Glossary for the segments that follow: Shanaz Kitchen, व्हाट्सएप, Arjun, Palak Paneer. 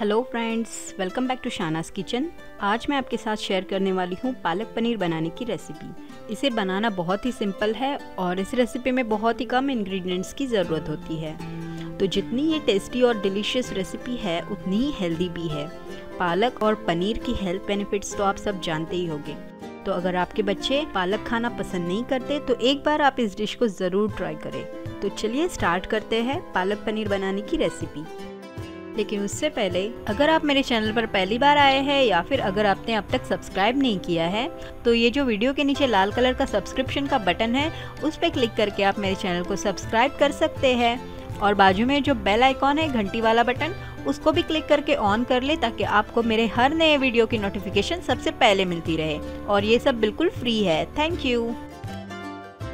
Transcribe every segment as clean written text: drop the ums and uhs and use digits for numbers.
Hello friends, welcome back to Shanaz kitchen. आज मैं आपके साथ शेयर करने वाली हूँ पालक पनीर बनाने की रेसिपी। इसे बनाना बहुत ही सिंपल है और इस रेसिपी में बहुत ही कम इंग्रेडिएंट्स की ज़रूरत होती है। तो जितनी ये टेस्टी और डिलीशियस रेसिपी है उतनी ही हेल्दी भी है। पालक और पनीर की हेल्थ बेनिफिट्स तो आप सब जानते ही होंगे। तो अगर आपके बच्चे पालक खाना पसंद नहीं करते तो एक बार आप इस डिश को ज़रूर ट्राई करें। तो चलिए स्टार्ट करते हैं पालक पनीर बनाने की रेसिपी। लेकिन उससे पहले अगर आप मेरे चैनल पर पहली बार आए हैं या फिर अगर आपने अब तक सब्सक्राइब नहीं किया है तो ये जो वीडियो के नीचे लाल कलर का सब्सक्रिप्शन का बटन है उस पर क्लिक करके आप मेरे चैनल को सब्सक्राइब कर सकते हैं। और बाजू में जो बेल आइकॉन है, घंटी वाला बटन, उसको भी क्लिक करके ऑन कर ले ताकि आपको मेरे हर नए वीडियो की नोटिफिकेशन सबसे पहले मिलती रहे। और ये सब बिल्कुल फ्री है। Thank you.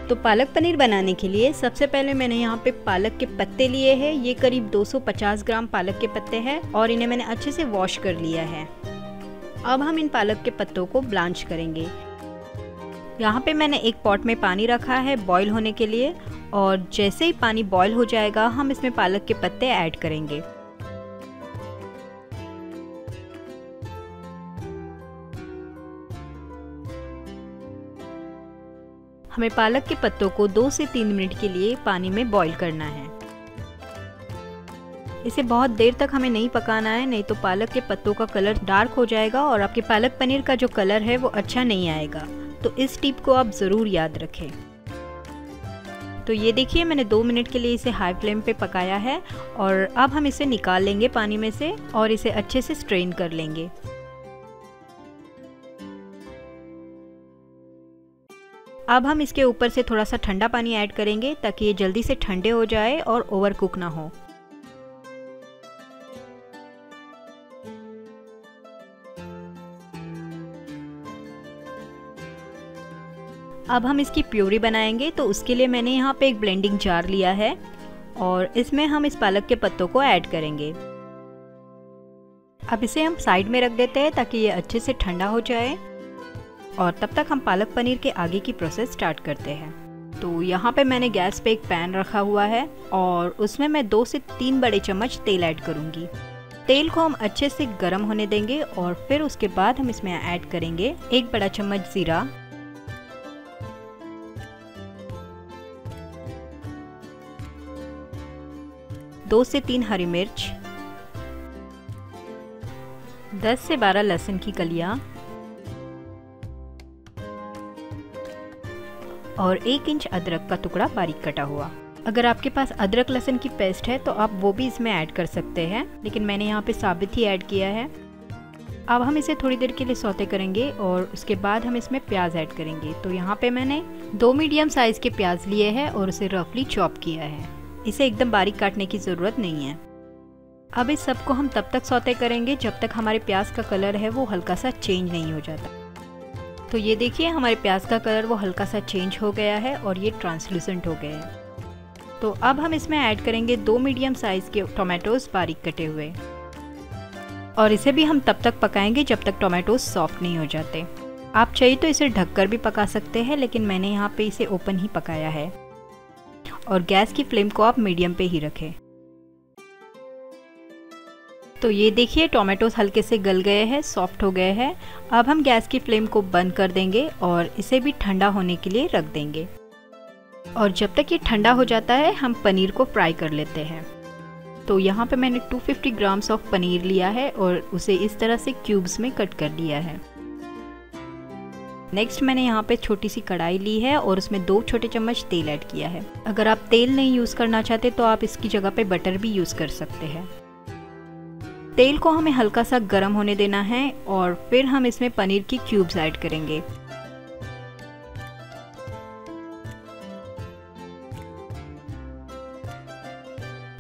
तो पालक पनीर बनाने के लिए सबसे पहले मैंने यहाँ पे पालक के पत्ते लिए हैं। ये करीब 250 ग्राम पालक के पत्ते हैं और इन्हें मैंने अच्छे से वॉश कर लिया है। अब हम इन पालक के पत्तों को ब्लांच करेंगे। यहाँ पे मैंने एक पॉट में पानी रखा है बॉईल होने के लिए और जैसे ही पानी बॉईल हो जाएगा हम इसमें पालक के पत्ते ऐड करेंगे। हमें पालक के पत्तों को 2 से 3 मिनट के लिए पानी में बॉईल करना है। इसे बहुत देर तक हमें नहीं पकाना है, नहीं तो पालक के पत्तों का कलर डार्क हो जाएगा और आपके पालक पनीर का जो कलर है वो अच्छा नहीं आएगा। तो इस टिप को आप ज़रूर याद रखें। तो ये देखिए, मैंने 2 मिनट के लिए इसे हाई फ्लेम पे पकाया है और अब हम इसे निकाल लेंगे पानी में से और इसे अच्छे से स्ट्रेन कर लेंगे। अब हम इसके ऊपर से थोड़ा सा ठंडा पानी ऐड करेंगे ताकि ये जल्दी से ठंडे हो जाए और ओवर कुक ना हो। अब हम इसकी प्यूरी बनाएंगे। तो उसके लिए मैंने यहाँ पे एक ब्लेंडिंग जार लिया है और इसमें हम इस पालक के पत्तों को ऐड करेंगे। अब इसे हम साइड में रख देते हैं ताकि ये अच्छे से ठंडा हो जाए और तब तक हम पालक पनीर के आगे की प्रोसेस स्टार्ट करते हैं। तो यहाँ पे मैंने गैस पे एक पैन रखा हुआ है और उसमें मैं 2 से 3 बड़े चम्मच तेल ऐड करूँगी। तेल को हम अच्छे से गर्म होने देंगे और फिर उसके बाद हम इसमें ऐड करेंगे 1 बड़ा चम्मच जीरा, 2 से 3 हरी मिर्च, 10 से 12 लहसुन की कलियाँ और 1 इंच अदरक का टुकड़ा बारीक कटा हुआ। अगर आपके पास अदरक लहसुन की पेस्ट है तो आप वो भी इसमें ऐड कर सकते हैं, लेकिन मैंने यहाँ पे साबुत ही ऐड किया है। अब हम इसे थोड़ी देर के लिए सौते करेंगे और उसके बाद हम इसमें प्याज ऐड करेंगे। तो यहाँ पे मैंने 2 मीडियम साइज़ के प्याज लिए हैं और उसे रफली चॉप किया है। इसे एकदम बारीक काटने की ज़रूरत नहीं है। अब इस सबको हम तब तक सौते करेंगे जब तक हमारे प्याज का कलर है वो हल्का सा चेंज नहीं हो जाता। तो ये देखिए, हमारे प्याज का कलर वो हल्का सा चेंज हो गया है और ये ट्रांसलूसेंट हो गए हैं। तो अब हम इसमें ऐड करेंगे 2 मीडियम साइज़ के टोमेटोज़ बारीक कटे हुए और इसे भी हम तब तक पकाएंगे जब तक टोमेटोज़ सॉफ्ट नहीं हो जाते। आप चाहिए तो इसे ढककर भी पका सकते हैं, लेकिन मैंने यहाँ पे इसे ओपन ही पकाया है। और गैस की फ्लेम को आप मीडियम पे ही रखें। तो ये देखिए, टोमेटोस हल्के से गल गए हैं, सॉफ्ट हो गए हैं। अब हम गैस की फ्लेम को बंद कर देंगे और इसे भी ठंडा होने के लिए रख देंगे। और जब तक ये ठंडा हो जाता है हम पनीर को फ्राई कर लेते हैं। तो यहाँ पे मैंने 250 ग्राम्स ऑफ पनीर लिया है और उसे इस तरह से क्यूब्स में कट कर लिया है। नेक्स्ट मैंने यहाँ पे छोटी सी कढ़ाई ली है और उसमें 2 छोटे चम्मच तेल ऐड किया है। अगर आप तेल नहीं यूज़ करना चाहते तो आप इसकी जगह पे बटर भी यूज़ कर सकते हैं। तेल को हमें हल्का सा गर्म होने देना है और फिर हम इसमें पनीर की क्यूब्स ऐड करेंगे।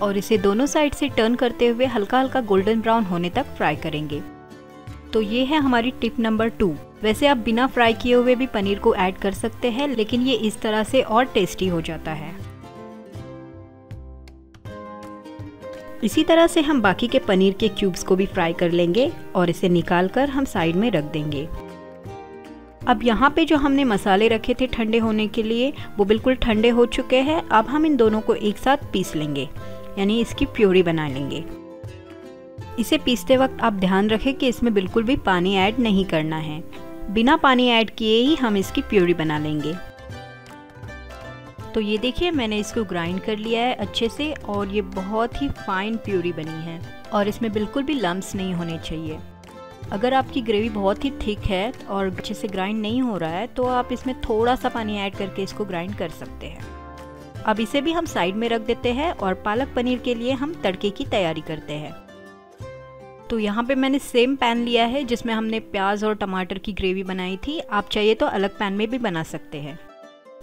और इसे दोनों साइड से टर्न करते हुए हल्का हल्का गोल्डन ब्राउन होने तक फ्राई करेंगे। तो ये है हमारी टिप नंबर 2। वैसे आप बिना फ्राई किए हुए भी पनीर को ऐड कर सकते हैं, लेकिन ये इस तरह से और टेस्टी हो जाता है। इसी तरह से हम बाकी के पनीर के क्यूब्स को भी फ्राई कर लेंगे और इसे निकाल कर हम साइड में रख देंगे। अब यहाँ पे जो हमने मसाले रखे थे ठंडे होने के लिए वो बिल्कुल ठंडे हो चुके हैं। अब हम इन दोनों को एक साथ पीस लेंगे, यानी इसकी प्योरी बना लेंगे। इसे पीसते वक्त आप ध्यान रखें कि इसमें बिल्कुल भी पानी ऐड नहीं करना है। बिना पानी ऐड किए ही हम इसकी प्यूरी बना लेंगे। तो ये देखिए मैंने इसको ग्राइंड कर लिया है अच्छे से और ये बहुत ही फाइन प्यूरी बनी है और इसमें बिल्कुल भी लम्प्स नहीं होने चाहिए। अगर आपकी ग्रेवी बहुत ही थिक है और अच्छे से ग्राइंड नहीं हो रहा है तो आप इसमें थोड़ा सा पानी ऐड करके इसको ग्राइंड कर सकते हैं। अब इसे भी हम साइड में रख देते हैं और पालक पनीर के लिए हम तड़के की तैयारी करते हैं। तो यहाँ पे मैंने सेम पैन लिया है जिसमें हमने प्याज और टमाटर की ग्रेवी बनाई थी। आप चाहिए तो अलग पैन में भी बना सकते हैं।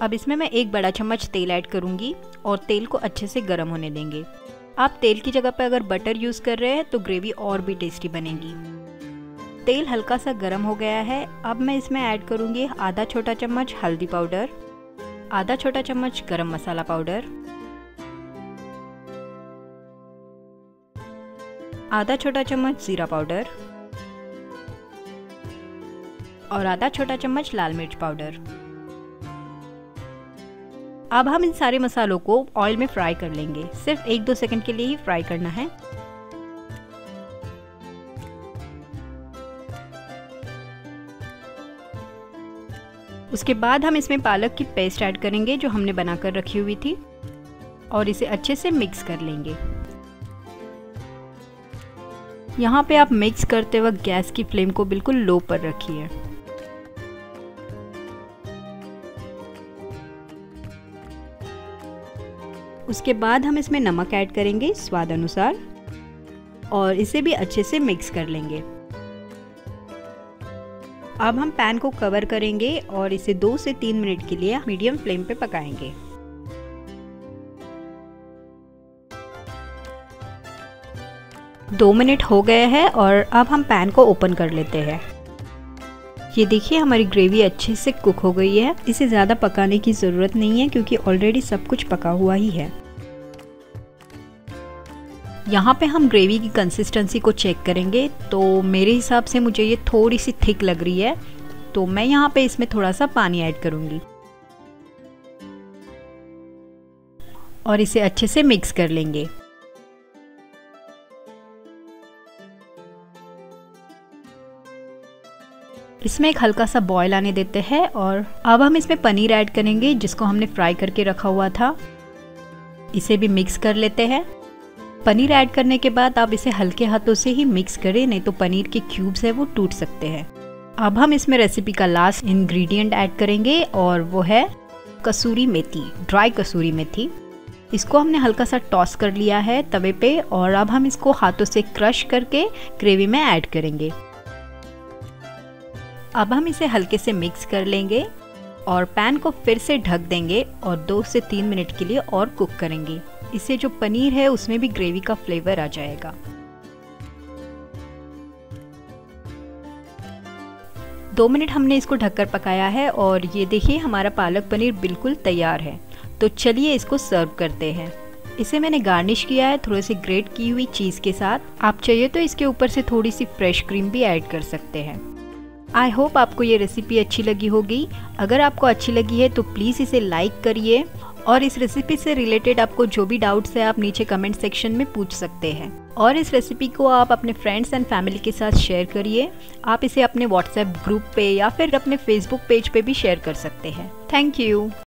अब इसमें मैं एक बड़ा चम्मच तेल ऐड करूँगी और तेल को अच्छे से गर्म होने देंगे। आप तेल की जगह पर अगर बटर यूज़ कर रहे हैं तो ग्रेवी और भी टेस्टी बनेगी। तेल हल्का सा गर्म हो गया है। अब मैं इसमें ऐड करूँगी आधा छोटा चम्मच हल्दी पाउडर, आधा छोटा चम्मच गरम मसाला पाउडर, आधा छोटा चम्मच जीरा पाउडर और आधा छोटा चम्मच लाल मिर्च पाउडर। अब हम इन सारे मसालों को ऑयल में फ्राई कर लेंगे। सिर्फ 1-2 सेकंड के लिए ही फ्राई करना है। उसके बाद हम इसमें पालक की पेस्ट ऐड करेंगे जो हमने बनाकर रखी हुई थी और इसे अच्छे से मिक्स कर लेंगे। यहाँ पे आप मिक्स करते वक्त गैस की फ्लेम को बिल्कुल लो पर रखिए। उसके बाद हम इसमें नमक ऐड करेंगे स्वाद अनुसार और इसे भी अच्छे से मिक्स कर लेंगे। अब हम पैन को कवर करेंगे और इसे 2 से 3 मिनट के लिए मीडियम फ्लेम पे पकाएंगे। दो मिनट हो गए हैं और अब हम पैन को ओपन कर लेते हैं। ये देखिए हमारी ग्रेवी अच्छे से कुक हो गई है। इसे ज़्यादा पकाने की ज़रूरत नहीं है क्योंकि ऑलरेडी सब कुछ पका हुआ ही है। यहाँ पे हम ग्रेवी की कंसिस्टेंसी को चेक करेंगे। तो मेरे हिसाब से मुझे ये थोड़ी सी थिक लग रही है तो मैं यहाँ पे इसमें थोड़ा सा पानी ऐड करूँगी और इसे अच्छे से मिक्स कर लेंगे। इसमें एक हल्का सा बॉयल आने देते हैं और अब हम इसमें पनीर ऐड करेंगे जिसको हमने फ्राई करके रखा हुआ था। इसे भी मिक्स कर लेते हैं। पनीर ऐड करने के बाद आप इसे हल्के हाथों से ही मिक्स करें, नहीं तो पनीर के क्यूब्स हैं वो टूट सकते हैं। अब हम इसमें रेसिपी का लास्ट इंग्रेडिएंट ऐड करेंगे और वो है कसूरी मेथी, ड्राई कसूरी मेथी। इसको हमने हल्का सा टॉस कर लिया है तवे पे और अब हम इसको हाथों से क्रश करके ग्रेवी में ऐड करेंगे। अब हम इसे हल्के से मिक्स कर लेंगे और पैन को फिर से ढक देंगे और 2 से 3 मिनट के लिए और कुक करेंगे। इससे जो पनीर है उसमें भी ग्रेवी का फ्लेवर आ जाएगा। 2 मिनट हमने इसको ढककर पकाया है और ये देखिए हमारा पालक पनीर बिल्कुल तैयार है। तो चलिए इसको सर्व करते हैं। इसे मैंने गार्निश किया है थोड़े से ग्रेट की हुई चीज़ के साथ। आप चाहिए तो इसके ऊपर से थोड़ी सी फ्रेश क्रीम भी ऐड कर सकते हैं। आई होप आपको ये रेसिपी अच्छी लगी होगी। अगर आपको अच्छी लगी है तो प्लीज़ इसे लाइक करिए और इस रेसिपी से रिलेटेड आपको जो भी डाउट्स है आप नीचे कमेंट सेक्शन में पूछ सकते हैं। और इस रेसिपी को आप अपने फ्रेंड्स एंड फैमिली के साथ शेयर करिए। आप इसे अपने व्हाट्सएप ग्रुप पे या फिर अपने फेसबुक पेज पे भी शेयर कर सकते हैं। Thank you.